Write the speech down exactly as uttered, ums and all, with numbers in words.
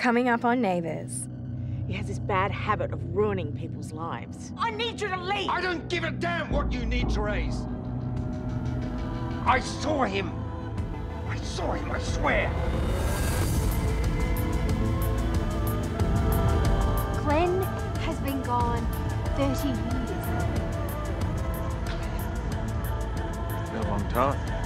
Coming up on Neighbours. He has this bad habit of ruining people's lives. I need you to leave! I don't give a damn what you need to raise. I saw him. I saw him, I swear. Glenn has been gone thirty years. Been a long time.